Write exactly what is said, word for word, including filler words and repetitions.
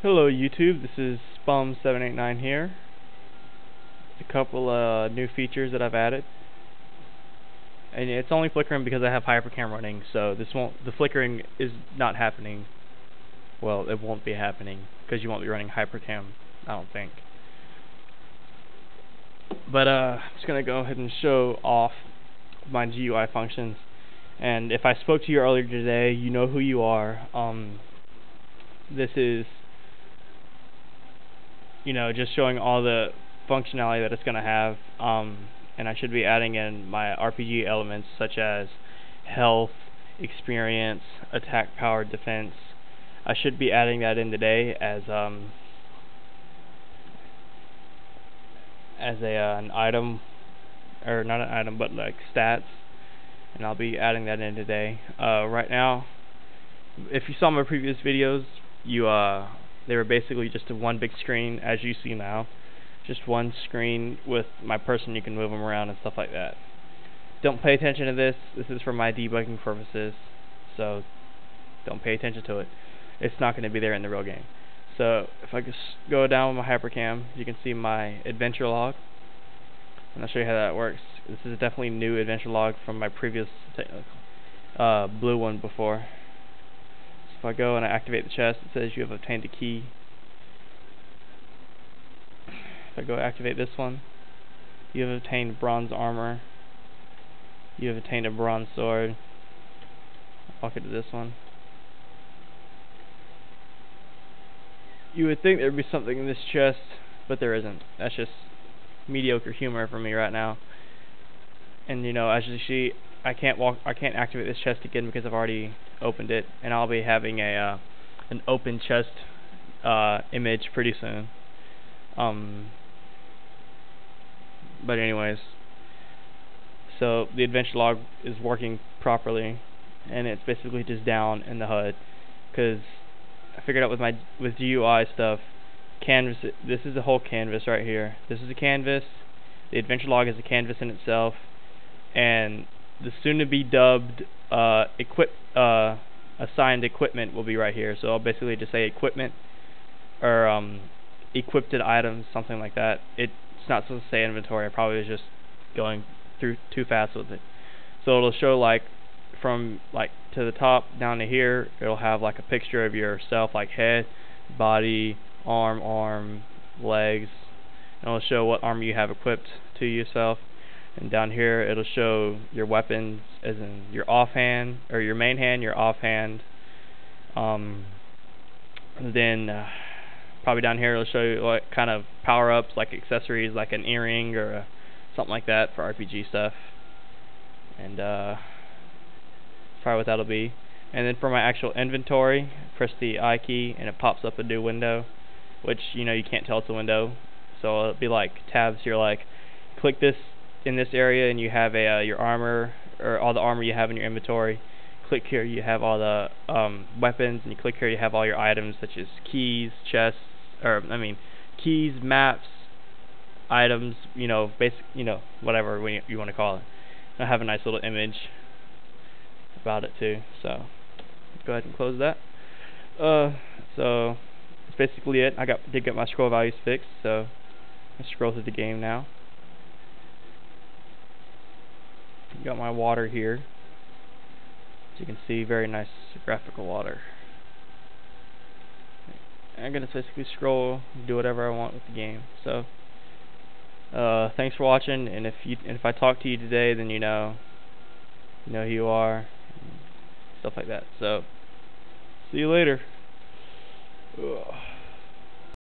Hello YouTube, this is Spum seven eight nine here. Just a couple uh, new features that I've added, and it's only flickering because I have hypercam running, so this won't the flickering is not happening. Well, it won't be happening because you won't be running hypercam, I don't think. But uh, I'm just gonna go ahead and show off my G U I functions. And if I spoke to you earlier today, you know who you are. Um, this is you know, just showing all the functionality that it's going to have, um, and I should be adding in my R P G elements such as health, experience, attack, power, defense. I should be adding that in today as um, as a uh, an item, or not an item, but like stats, and I'll be adding that in today. Uh, right now, if you saw my previous videos, you uh. They were basically just a one big screen, as you see now. Just one screen with my person, you can move them around and stuff like that. Don't pay attention to this. This is for my debugging purposes, so don't pay attention to it. It's not going to be there in the real game. So if I just go down with my hypercam, you can see my adventure log, and I'll show you how that works. This is definitely new adventure log from my previous uh, blue one before. If I go and I activate the chest, it says you have obtained a key. If I go activate this one, you have obtained bronze armor. You have obtained a bronze sword. I'll walk into this one. You would think there would be something in this chest, but there isn't. That's just mediocre humor for me right now. And you know, as you see, I can't walk. I can't activate this chest again because I've already opened it, and I'll be having a uh, an open chest uh, image pretty soon. Um, but anyways, so the adventure log is working properly, and it's basically just down in the H U D because I figured out with my with G U I stuff. Canvas. This is the whole canvas right here. This is a canvas. The adventure log is a canvas in itself, and the soon-to-be dubbed uh, equip uh, assigned equipment will be right here. So I'll basically just say equipment or um, equipped items, something like that. It's not supposed to say inventory. I probably was just going through too fast with it. So it'll show like from like to the top down to here. It'll have like a picture of yourself, like head, body, arm, arm, legs. And it'll show what arm you have equipped to yourself. And down here it'll show your weapons, as in your offhand, or your main hand, your offhand. Um, then uh, probably down here it'll show you what kind of power-ups, like accessories, like an earring or uh, something like that for R P G stuff. And uh, that's probably what that'll be. And then for my actual inventory, press the I key and it pops up a new window, which you know you can't tell it's a window. So it'll be like tabs. You're like, click this in this area and you have a uh, your armor, or all the armor you have in your inventory. Click here, you have all the um, weapons, and you click here, you have all your items such as keys, chests, or I mean keys, maps, items, you know, basic, you know, whatever you, you want to call it. And I have a nice little image about it too, so go ahead and close that. Uh, so that's basically it. I got did get my scroll values fixed, so let's scroll through the game now. Got my water here, as you can see, very nice graphical water. I'm gonna basically scroll, do whatever I want with the game. So, uh, thanks for watching. And if you and if I talk to you today, then you know, you know who you are, and stuff like that. So, see you later. Ugh.